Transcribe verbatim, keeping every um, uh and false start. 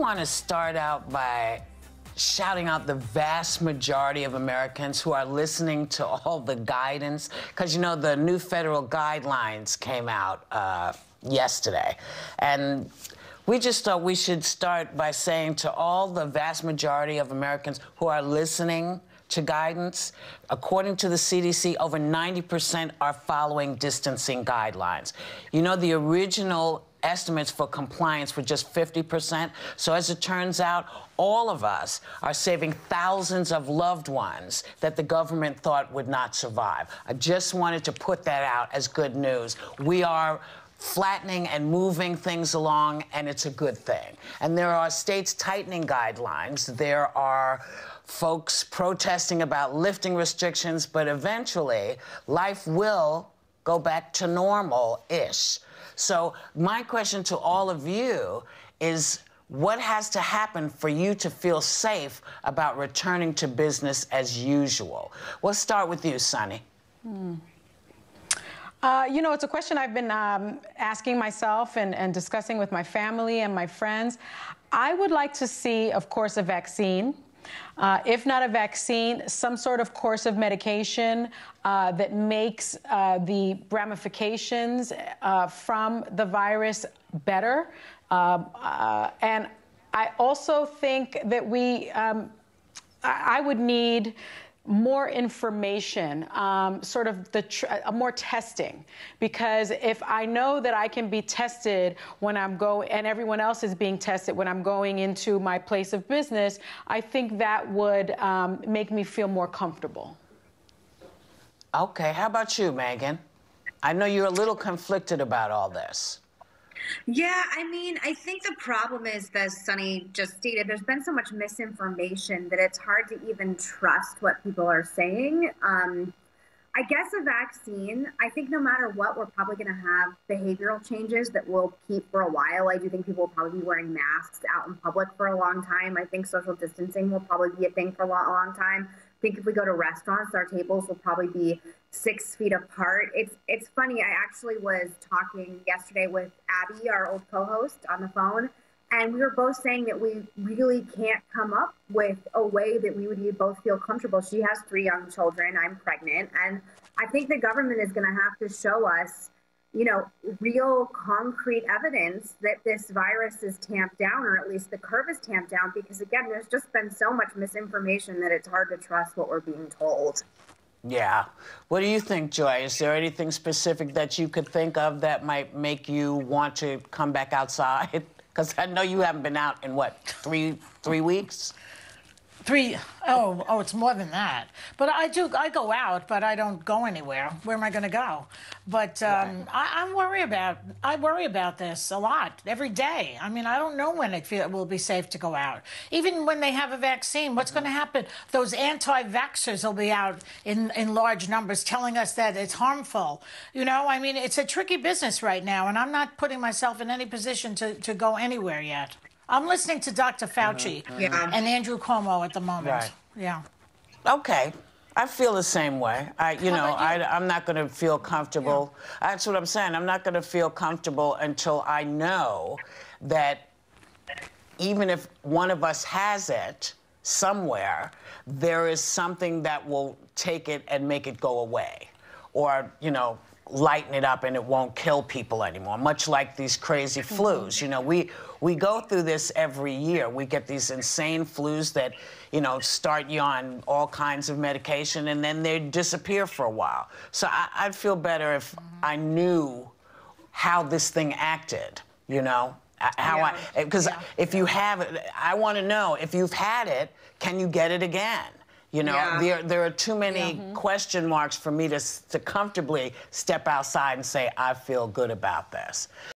want to start out by shouting out the vast majority of Americans who are listening to all the guidance, because, you know, the new federal guidelines came out uh, yesterday. And we just thought we should start by saying to all the vast majority of Americans who are listening to guidance, according to the C D C, over ninety percent are following distancing guidelines. You know, the original estimates for compliance were just fifty percent. So as it turns out, all of us are saving thousands of loved ones that the government thought would not survive. I just wanted to put that out as good news. We are flattening and moving things along, and it's a good thing. And there are states tightening guidelines. There are folks protesting about lifting restrictions, but eventually life will go back to normal-ish. So my question to all of you is, what has to happen for you to feel safe about returning to business as usual? We'll start with you, Sunny. Mm. Uh, you know, it's a question I've been um, asking myself and, and discussing with my family and my friends. I would like to see, of course, a vaccine. Uh, if not a vaccine, some sort of course of medication uh, that makes uh, the ramifications uh, from the virus better. Uh, uh, and I also think that we, um, I, I would need more information, um, sort of the tr uh, more testing, because if I know that I can be tested when I'm going, and everyone else is being tested when I'm going into my place of business, I think that would um, make me feel more comfortable. Okay, how about you, Megan? I know you're a little conflicted about all this. Yeah, I mean, I think the problem is, as Sunny just stated, there's been so much misinformation that it's hard to even trust what people are saying. Um, I guess a vaccine, I think no matter what, we're probably going to have behavioral changes that we'll keep for a while. I do think people will probably be wearing masks out in public for a long time. I think social distancing will probably be a thing for a long, long time. I think if we go to restaurants, our tables will probably be six feet apart. It's it's funny. I actually was talking yesterday with Abby, our old co-host, on the phone, and we were both saying that we really can't come up with a way that we would both feel comfortable. She has three young children. I'm pregnant, and I think the government is going to have to show us, you know, real concrete evidence that this virus is tamped down, or at least the curve is tamped down, because again, there's just been so much misinformation that it's hard to trust what we're being told. Yeah. What do you think, Joy? Is there anything specific that you could think of that might make you want to come back outside? Because I know you haven't been out in, what, three, three weeks? Three, oh, oh, it's more than that. But I do, I go out, but I don't go anywhere. Where am I going to go? But um, right. I, I worry about, I worry about this a lot every day. I mean, I don't know when it feel, will be safe to go out. Even when they have a vaccine, what's mm-hmm. going to happen? Those anti-vaxxers will be out in, in large numbers telling us that it's harmful. You know, I mean, it's a tricky business right now, and I'm not putting myself in any position to, to go anywhere yet. I'm listening to Doctor Fauci mm-hmm. yeah. and Andrew Cuomo at the moment. Right. Yeah. Okay. I feel the same way. I, you How know, you? I, I'm not going to feel comfortable. Yeah. That's what I'm saying. I'm not going to feel comfortable until I know that even if one of us has it somewhere, there is something that will take it and make it go away, or, you know, lighten it up and it won't kill people anymore, much like these crazy flus. You know, we, we go through this every year. We get these insane flus that, you know, start you on all kinds of medication and then they disappear for a while. So I, I'd feel better if I knew how this thing acted, you know? How yeah. I, because yeah. if you have it, I want to know, if you've had it, can you get it again? You know, yeah. there, there are too many yeah. question marks for me to, to comfortably step outside and say, I feel good about this.